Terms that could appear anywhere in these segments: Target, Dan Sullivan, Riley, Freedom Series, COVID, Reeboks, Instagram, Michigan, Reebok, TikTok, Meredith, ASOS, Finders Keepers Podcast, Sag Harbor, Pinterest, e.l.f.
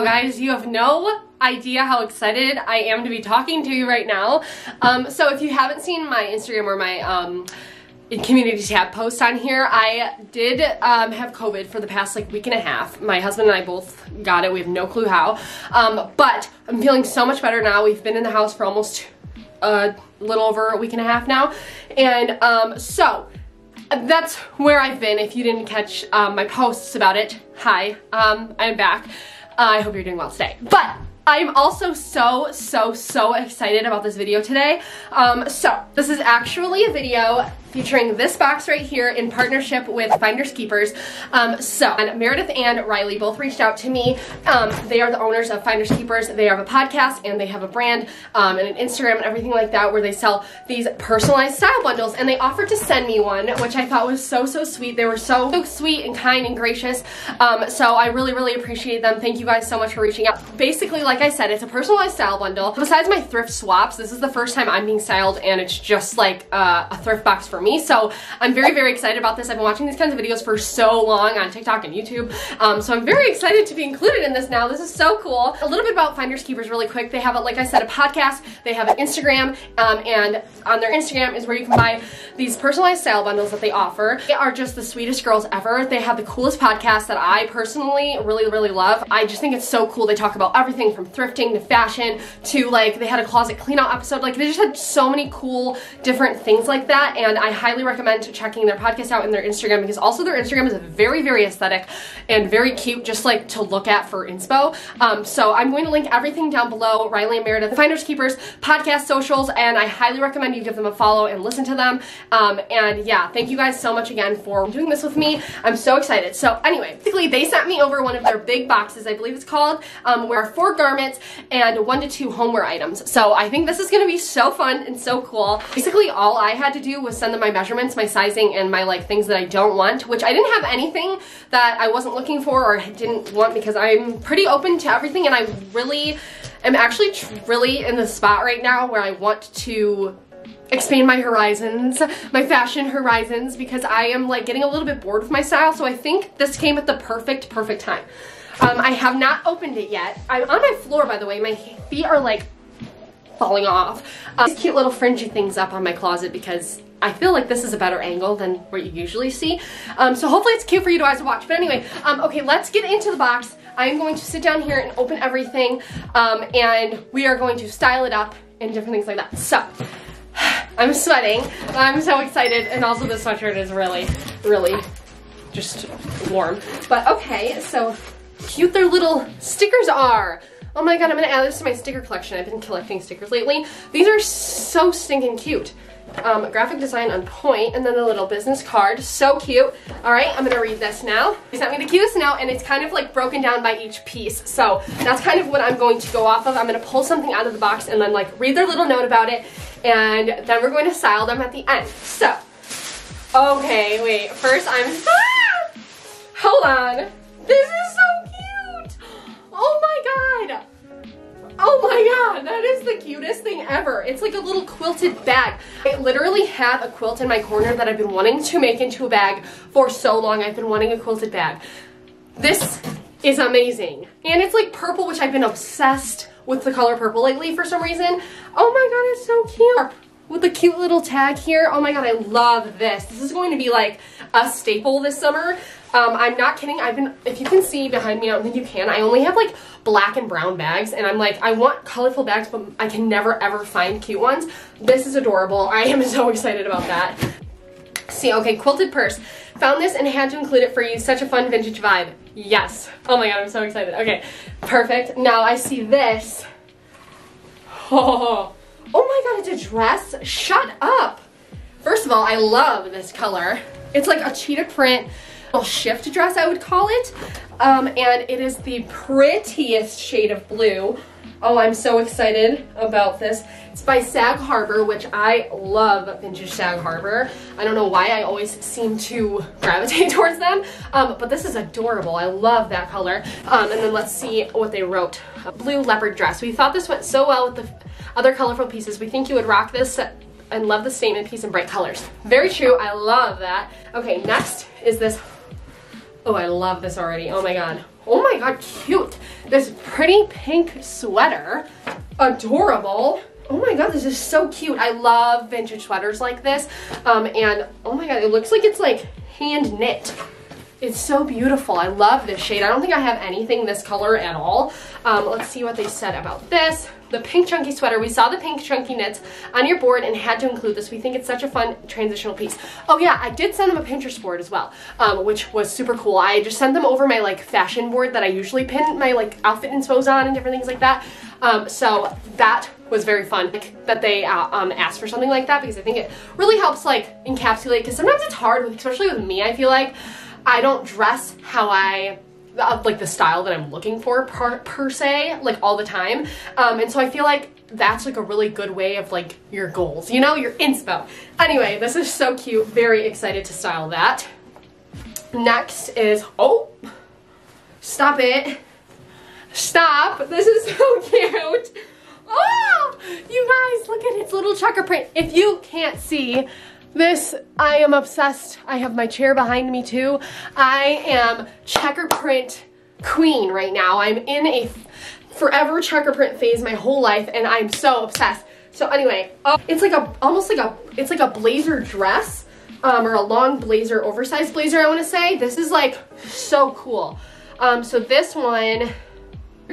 Oh guys, you have no idea how excited I am to be talking to you right now. So if you haven't seen my Instagram or my community tab post on here, I did have COVID for the past week and a half. My husband and I both got it. We have no clue how, but I'm feeling so much better now. We've been in the house for almost a little over a week and a half now, and so that's where I've been. If you didn't catch my posts about it, hi, I'm back. I hope you're doing well today. But I'm also so excited about this video today. So this is actually a video featuring this box right here in partnership with Finders Keepers. And Meredith and Riley both reached out to me. They are the owners of Finders Keepers. They have a podcast and they have a brand and an Instagram and everything like that where they sell these personalized style bundles, and they offered to send me one, which I thought was so sweet. They were so sweet and kind and gracious. So I really appreciate them. Thank you guys so much for reaching out. Basically, like I said, it's a personalized style bundle. Besides my thrift swaps, this is the first time I'm being styled, and it's just like a thrift box for me. So I'm very excited about this. I've been watching these kinds of videos for so long on TikTok and YouTube. So I'm very excited to be included in this now. This is so cool. A little bit about Finders Keepers really quick. They have, like I said, a podcast. They have an Instagram, and on their Instagram is where you can buy these personalized style bundles that they offer. They are just the sweetest girls ever. They have the coolest podcast that I personally really love. I just think it's so cool. They talk about everything from thrifting to fashion to they had a closet clean out episode. They just had so many cool different things like that, and I highly recommend checking their podcast out and their Instagram, because also their Instagram is very aesthetic and very cute just to look at for inspo. So I'm going to link everything down below, Riley and Meredith, Finders Keepers, podcast, socials, and I highly recommend you give them a follow and listen to them. And yeah, thank you guys so much again for doing this with me. I'm so excited. So anyway, basically they sent me over one of their big boxes, I believe it's called, where 4 garments and 1 to 2 homeware items. So I think this is going to be so fun and so cool. Basically all I had to do was send them my measurements, my sizing, and my things that I don't want, which I didn't have anything that I wasn't looking for or didn't want, because I'm pretty open to everything, and I really am actually really in the spot right now where I want to expand my horizons, my fashion horizons, because I am getting a little bit bored with my style. So I think this came at the perfect time. I have not opened it yet. I'm on my floor, by the way. My feet are falling off. These cute little fringy things up on my closet because I feel like this is a better angle than what you usually see. So hopefully it's cute for you guys to watch. But anyway, okay, let's get into the box. I'm going to sit down here and open everything, and we are going to style it up and different things like that. So I'm sweating. I'm so excited, and also this sweatshirt is really just warm. But okay, so cute their little stickers are. Oh my god, I'm gonna add this to my sticker collection. I've been collecting stickers lately. These are so stinking cute. Graphic design on point, and then the little business card. So cute. Alright, I'm gonna read this now. They sent me the cutest now, and it's kind of broken down by each piece. So that's kind of what I'm going to go off of. I'm gonna pull something out of the box and then read their little note about it, and then we're going to style them at the end. So, okay, wait. First I'm, hold on. This is so cute. Oh my god. Oh my god, that is the cutest thing ever. It's a little quilted bag. I literally have a quilt in my corner that I've been wanting to make into a bag for so long. I've been wanting a quilted bag. This is amazing. And it's purple, which I've been obsessed with the color purple lately for some reason. Oh my god, it's so cute. With a cute little tag here. Oh my god, I love this. This is going to be a staple this summer. I'm not kidding. If you can see behind me, I don't think you can. I only have black and brown bags, and I'm I want colorful bags, but I can never ever find cute ones. This is adorable. I am so excited about that. See, okay, quilted purse. Found this and had to include it for you. Such a fun vintage vibe. Yes. Oh my god, I'm so excited. Okay, perfect. Now I see this. Oh my god, it's a dress. Shut up. First of all, I love this color. It's a cheetah print. Little shift dress, I would call it, and it is the prettiest shade of blue. Oh, I'm so excited about this. It's by Sag Harbor, which I love vintage Sag Harbor. I don't know why I always seem to gravitate towards them, but this is adorable. I love that color. And then let's see what they wrote. A blue leopard dress. We thought this went so well with the other colorful pieces. We think you would rock this and love the statement piece in bright colors. Very true. I love that. Okay, next is this. Oh, I love this already. Oh my god. oh my God, cute. This pretty pink sweater, adorable. Oh my God, this is so cute. I love vintage sweaters like this. And oh my God, it looks like it's like hand knit. It's so beautiful. I love this shade. I don't think I have anything this color at all. Let's see what they said about this. The pink chunky sweater. We saw the pink chunky knits on your board and had to include this. We think it's such a fun transitional piece. Oh yeah, I did send them a Pinterest board as well, which was super cool. I just sent them over my like fashion board that I usually pin my like outfit inspos on and different things like that. So that was very fun that they asked for something like that, because I think it really helps like encapsulate, because sometimes it's hard, especially with me. I feel like I don't dress how I like the style that I'm looking for per se like all the time, and so I feel like that's like a really good way of like your goals, you know, your inspo. Anyway, this is so cute. Very excited to style that. Next is, oh, stop it, stop, this is so cute. Oh, you guys, look at its little checker print. If you can't see this, I am obsessed. I have my chair behind me too. I am checker print queen right now. I'm in a forever checker print phase my whole life, and I'm so obsessed. So anyway, it's like a, almost like a, it's like a blazer dress, or a long blazer, oversized blazer, I want to say. This is like so cool. So this one,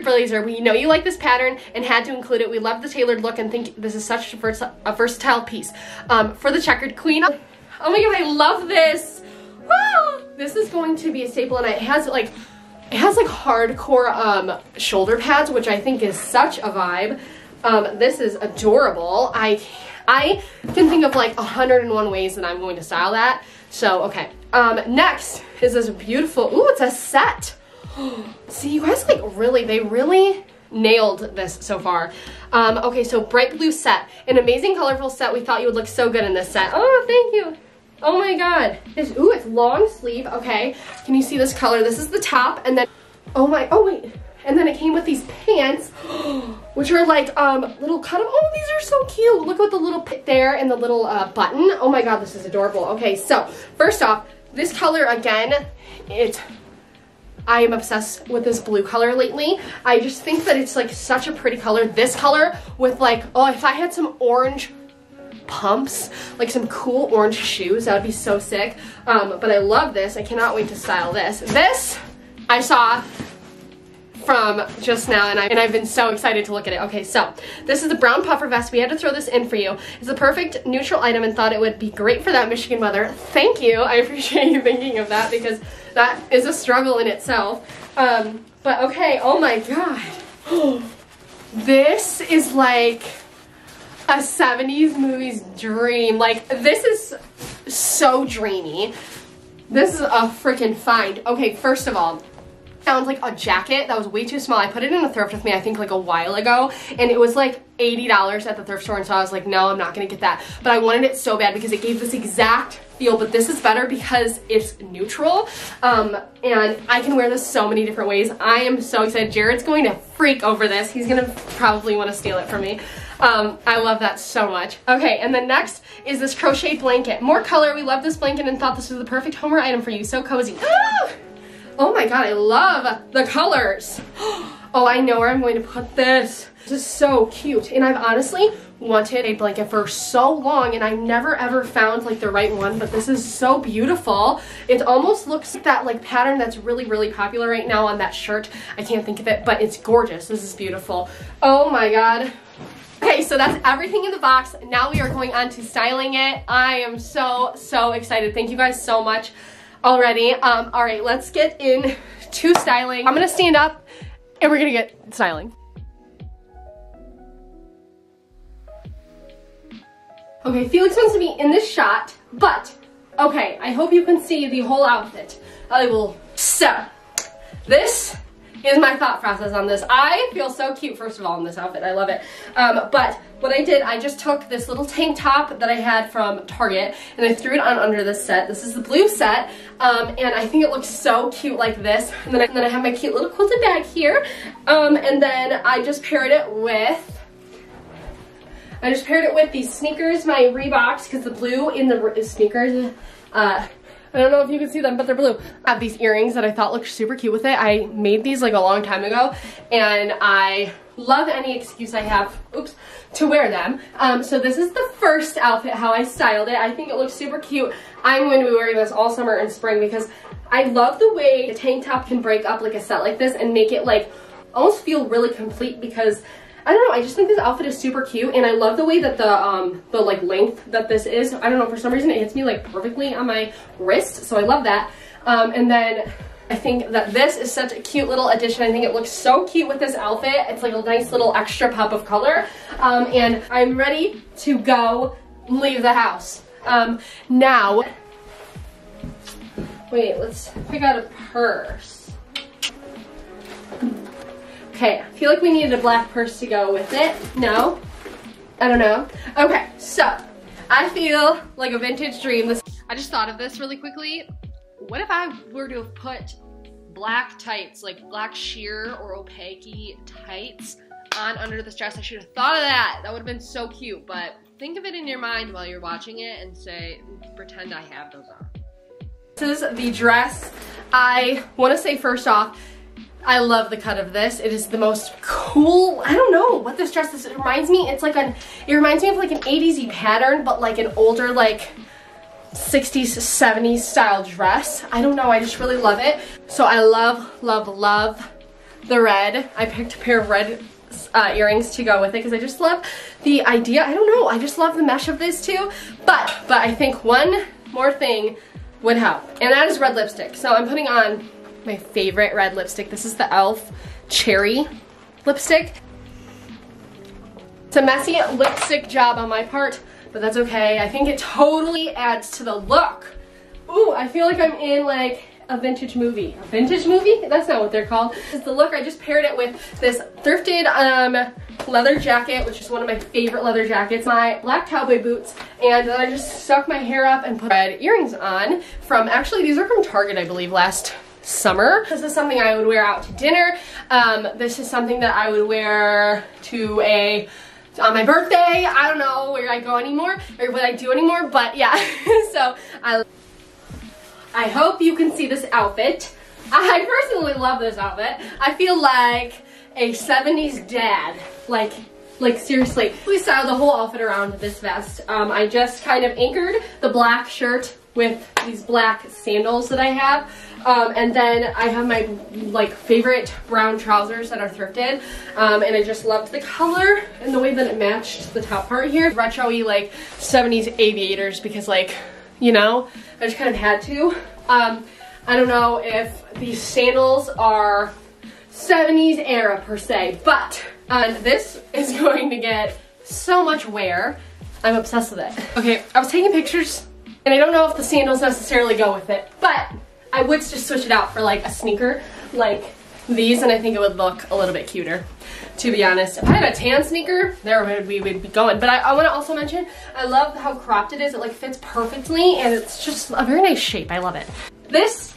blazer, we know you like this pattern and had to include it. We love the tailored look and think this is such a versatile piece, for the checkered queen. Oh my God, I love this. Ah, this is going to be a staple, and it has like hardcore shoulder pads, which I think is such a vibe. This is adorable. I can think of like 101 ways that I'm going to style that. So okay, next is this beautiful, ooh, it's a set. See, you guys, like, really, they really nailed this so far. Okay, so bright blue set. An amazing, colorful set. We thought you would look so good in this set. Oh, thank you. Oh my God. It's, ooh, it's long sleeve. Okay, can you see this color? This is the top, and then, oh my, oh wait. And then it came with these pants, which are like little cut-up. Oh, these are so cute. Look at the little pit there and the little button. Oh my God, this is adorable. Okay, so first off, this color, again, I am obsessed with this blue color lately. I just think that it's like such a pretty color. This color with like, oh, if I had some orange pumps, like some cool orange shoes, that would be so sick. But I love this. I cannot wait to style this. This I saw from just now, and I've been so excited to look at it. Okay, so this is the brown puffer vest. We had to throw this in for you. It's the perfect neutral item and thought it would be great for that Michigan weather. Thank you. I appreciate you thinking of that, because that is a struggle in itself. But okay, oh my God. This is like a 70s movie's dream. Like, this is so dreamy. This is a freaking find. Okay, first of all, found like a jacket that was way too small. I put it in a thrift with me, I think like a while ago, and it was like $80 at the thrift store, and so I was like, no, I'm not gonna get that. But I wanted it so bad because it gave this exact feel, but this is better because it's neutral, and I can wear this so many different ways. I am so excited. Jared's going to freak over this. He's gonna probably want to steal it from me. I love that so much. Okay, and then next is this crochet blanket. More color. We love this blanket and thought this was the perfect homeware item for you. So cozy. Ah! Oh my God, I love the colors. Oh, I know where I'm going to put this. This is so cute. And I've honestly wanted a blanket for so long, and I never ever found like the right one, but this is so beautiful. It almost looks like that like pattern that's really, really popular right now on that shirt. I can't think of it, but it's gorgeous. This is beautiful. Oh my God. Okay, so that's everything in the box. Now we are going on to styling it. I am so, so excited. Thank you guys so much already. All right, let's get into styling. I'm gonna stand up and we're gonna get styling. Okay, Felix wants to be in this shot, but okay, I hope you can see the whole outfit. I will. So this is my thought process on this. I feel so cute, first of all, in this outfit. I love it. But what I did, I just took this little tank top that I had from Target, and I threw it on under this set. This is the blue set, and I think it looks so cute like this. And then I have my cute little quilted bag here, and then I just paired it with these sneakers, my Reeboks, because the blue in the sneakers I don't know if you can see them, but they're blue. I have these earrings that I thought looked super cute with it. I made these like a long time ago, and I love any excuse I have, oops, to wear them. So this is the first outfit, how I styled it. I think it looks super cute. I'm going to be wearing this all summer and spring because I love the way a tank top can break up like a set like this and make it like almost feel really complete, because I don't know, I just think this outfit is super cute, and I love the way that the like length that this is. I don't know, for some reason it hits me like perfectly on my wrist, so I love that. And then I think that this is such a cute little addition. I think it looks so cute with this outfit. It's like a nice little extra pop of color. And I'm ready to go leave the house. Now, wait, let's pick out a purse. Okay, I feel like we needed a black purse to go with it. No? I don't know. Okay, so I feel like a vintage dream. I just thought of this really quickly. What if I were to have put black tights, like black sheer or opaque tights on under this dress? I should have thought of that. That would have been so cute, but think of it in your mind while you're watching it and say, pretend I have those on. This is the dress. I want to say first off, I love the cut of this. It is the most cool, I don't know what this dress is. It reminds me, it's like it reminds me of like an 80s pattern, but like an older like 60s, 70s style dress. I don't know, I just really love it. So I love, love, love the red. I picked a pair of red earrings to go with it because I just love the idea. I don't know, I just love the mesh of this too. But I think one more thing would help, and that is red lipstick. So I'm putting on my favorite red lipstick. This is the e.l.f. Cherry lipstick. It's a messy lipstick job on my part, but that's okay. I think it totally adds to the look. Ooh, I feel like I'm in like a vintage movie. A vintage movie? That's not what they're called. It's the look. I just paired it with this thrifted leather jacket, which is one of my favorite leather jackets, my black cowboy boots, and then I just stuck my hair up and put red earrings on from, actually these are from Target, I believe, last summer. This is something I would wear out to dinner. This is something that I would wear to a on my birthday. I don't know where I go anymore or what I do anymore, but yeah. So I hope you can see this outfit. I personally love this outfit. I feel like a 70s dad, like seriously. We styled the whole outfit around this vest. I just kind of anchored the black shirt with these black sandals that I have. And then I have my like favorite brown trousers that are thrifted. And I just loved the color and the way that it matched the top part here. Retro-y like 70s aviators, because like, you know, I just kind of had to. I don't know if these sandals are 70s era per se, but this is going to get so much wear. I'm obsessed with it. Okay, I was taking pictures and I don't know if the sandals necessarily go with it, but I would just switch it out for like a sneaker like these, and I think it would look a little bit cuter, to be honest. If I had a tan sneaker, there we would be going. But I want to also mention, I love how cropped it is. It like fits perfectly, and it's just a very nice shape. I love it. This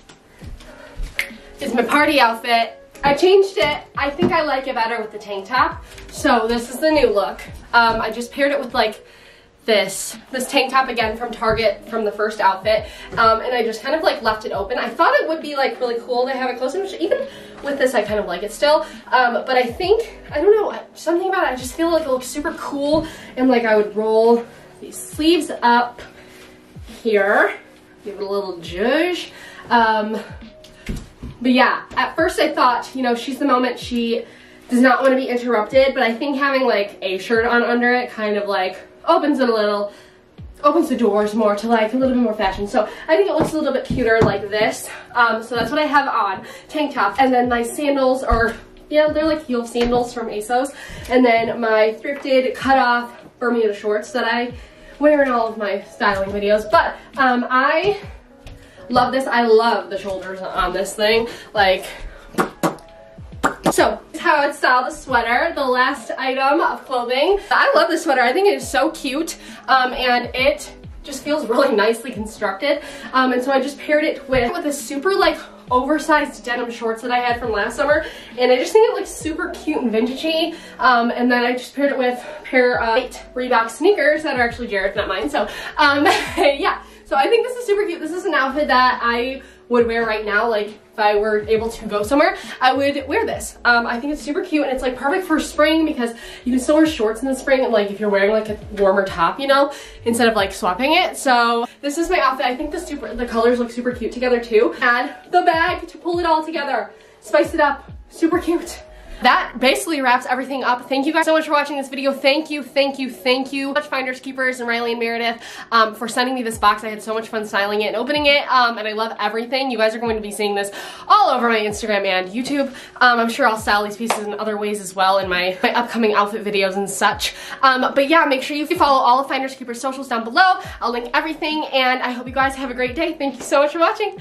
is my party outfit. I changed it. I think I like it better with the tank top. So this is the new look. I just paired it with like this tank top again from Target from the first outfit, and I just kind of like left it open. I thought it would be like really cool to have it closed, which even with this I kind of like it still, but I think, I don't know, something about it, I just feel like it looks super cool, and like I would roll these sleeves up here, give it a little zhuzh. But yeah, at first I thought, you know, she's the moment, she does not want to be interrupted, but I think having like a shirt on under it kind of like opens it a little, opens the doors more to like a little bit more fashion. So I think it looks a little bit cuter like this. So that's what I have on, tank top. And then my sandals are, yeah, they're like heel sandals from ASOS. And then my thrifted cut off Bermuda shorts that I wear in all of my styling videos. But I love this. I love the shoulders on this thing. Like, so this is how I'd style the sweater, the last item of clothing. I love this sweater. I think it is so cute, and it just feels really nicely constructed. And so I just paired it with a super like oversized denim shorts that I had from last summer, and I just think it looks super cute and vintagey. And then I just paired it with a pair of Reebok sneakers that are actually Jared's, not mine. So yeah. So I think this is super cute. This is an outfit that I would wear right now. Like if I were able to go somewhere, I would wear this. I think it's super cute and it's like perfect for spring because you can still wear shorts in the spring. And like if you're wearing like a warmer top, you know, instead of like swapping it. So this is my outfit. I think the colors look super cute together too. Add the bag to pull it all together. Spice it up. Super cute. That basically wraps everything up. Thank you guys so much for watching this video. Thank you, thank you, thank you much, Finders Keepers and Riley and Meredith, for sending me this box. I had so much fun styling it and opening it, and I love everything. You guys are going to be seeing this all over my Instagram and YouTube. I'm sure I'll style these pieces in other ways as well in my upcoming outfit videos and such. But yeah, make sure you follow all of Finders Keepers' socials down below. I'll link everything, and I hope you guys have a great day. Thank you so much for watching.